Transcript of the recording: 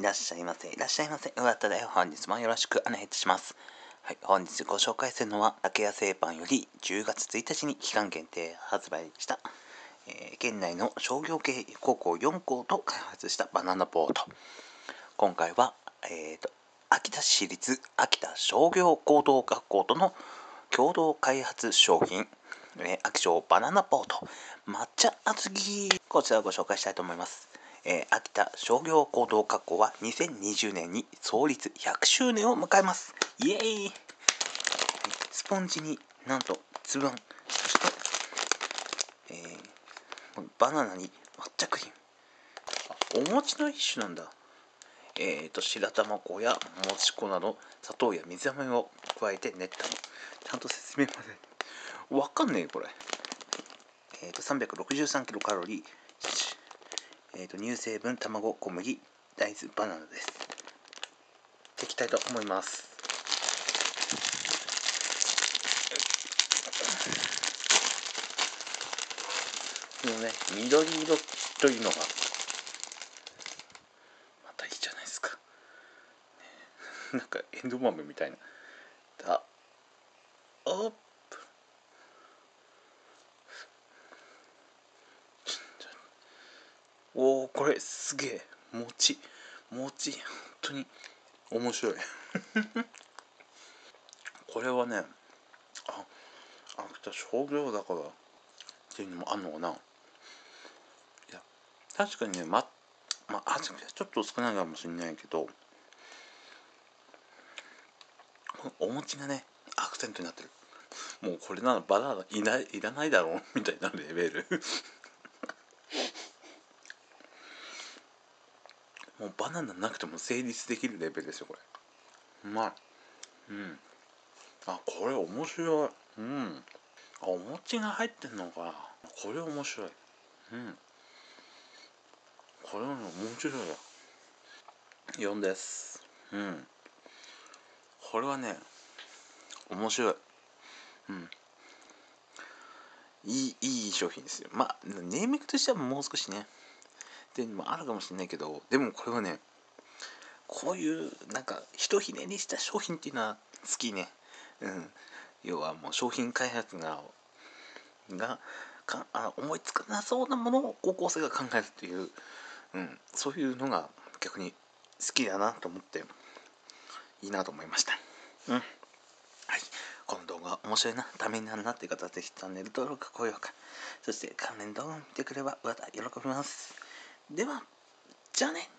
いらっしゃいませ、いらっしゃいませ。うわただよ、本日もよろしくお願いいたします。はい、本日ご紹介するのは、竹屋製パンより10月1日に期間限定発売した、県内の商業系高校4校と開発したバナナボート。今回は、秋田市立秋田商業高等学校との共同開発商品、秋商バナナボート抹茶厚木、こちらをご紹介したいと思います。秋田商業高等学校は2020年に創立100周年を迎えます。イエーイ。スポンジになんとつぶあん、そして、バナナに抹茶クリーム、お餅の一種なんだ。白玉粉やもち粉など砂糖や水飴を加えて練ったの。ちゃんと説明までわかんねえこれ。363キロカロリー、乳成分、卵、小麦、大豆、バナナです。いきたいと思います。このね、緑色というのがまたいいじゃないですか。なんかエンドウ豆みたいな。あ、おっ。おお、これすげえ、餅本当に面白いこれはね、秋田商業だからっていうのもあんのかな。いや確かにね、味がちょっと少ないかもしれないけど、お餅がねアクセントになってる。もうこれならバナナいらないだろうみたいなレベルもうバナナなくても成立できるレベルですよこれ。うまい。うん。あ、これ面白い。うん。あ、お餅が入ってんのかな。これ面白い。うん。これは面白いわ。4です。うん。これはね、面白い。うん。いい商品ですよ。まあ、ネーミングとしてはもう少しね。にもあるかもしれないけど、でもこれはね、こういうなんかひとひねりした商品っていうのは好きね。うん、要はもう商品開発が思いつかなそうなものを高校生が考えるっていう、うん、そういうのが逆に好きだなと思っていいなと思いました。うん、はい、この動画面白いな、ためになるなっていう方はぜひチャンネル登録、高評価、そして関連動画を見てくればまた喜びます。では、じゃあね。